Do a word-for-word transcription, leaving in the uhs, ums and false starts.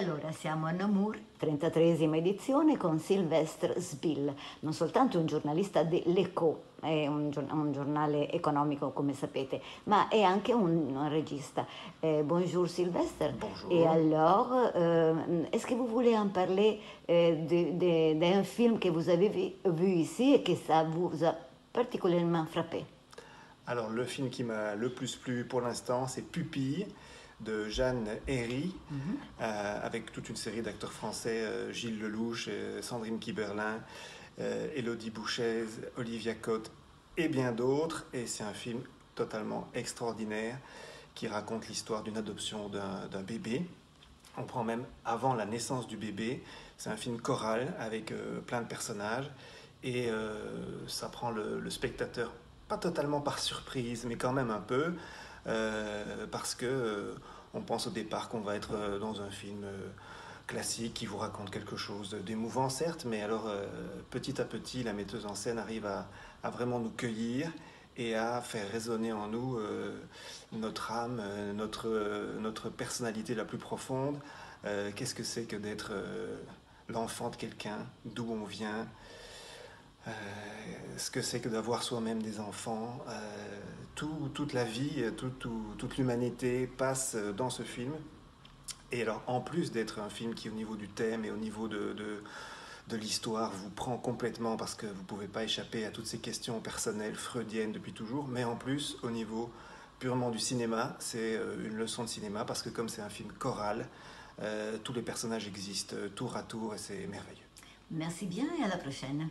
allora siamo a Namur, trentatreesima edizione, con Sylvestre Bill, non soltanto un giornalista dell'Echo, è un, un giornale economico come sapete, ma è anche un, un regista. Eh, bonjour Sylvestre. Bonjour. Et alors, euh, est-ce que vous voulez en parler euh, d'un film que vous avez vu, vu ici et que ça vous a particulièrement frappé? Alors, le film qui m'a le plus plu pour l'instant, c'est Pupille de Jeanne Herry, mm-hmm. euh, avec toute une série d'acteurs français, euh, Gilles Lelouch, euh, Sandrine Kiberlin, Euh, Elodie Bouchèze, Olivia Cotte et bien d'autres. Et c'est un film totalement extraordinaire qui raconte l'histoire d'une adoption d'un bébé. On prend même avant la naissance du bébé. C'est un film choral avec euh, plein de personnages et euh, ça prend le, le spectateur pas totalement par surprise, mais quand même un peu, euh, parce que euh, on pense au départ qu'on va être euh, dans un film euh, classique qui vous raconte quelque chose d'émouvant, certes, mais alors euh, petit à petit la metteuse en scène arrive à, à vraiment nous cueillir et à faire résonner en nous euh, notre âme, euh, notre, euh, notre personnalité la plus profonde. Euh, qu'est-ce que c'est que d'être euh, l'enfant de quelqu'un, d'où on vient, euh, ce que c'est que d'avoir soi-même des enfants. Euh, tout, toute la vie, tout, tout, toute l'humanité passe dans ce film. Et alors, en plus d'être un film qui, au niveau du thème et au niveau de, de, de l'histoire, vous prend complètement, parce que vous ne pouvez pas échapper à toutes ces questions personnelles, freudiennes depuis toujours, mais en plus, au niveau purement du cinéma, c'est une leçon de cinéma, parce que comme c'est un film choral, euh, tous les personnages existent tour à tour, et c'est merveilleux. Merci bien, et à la prochaine.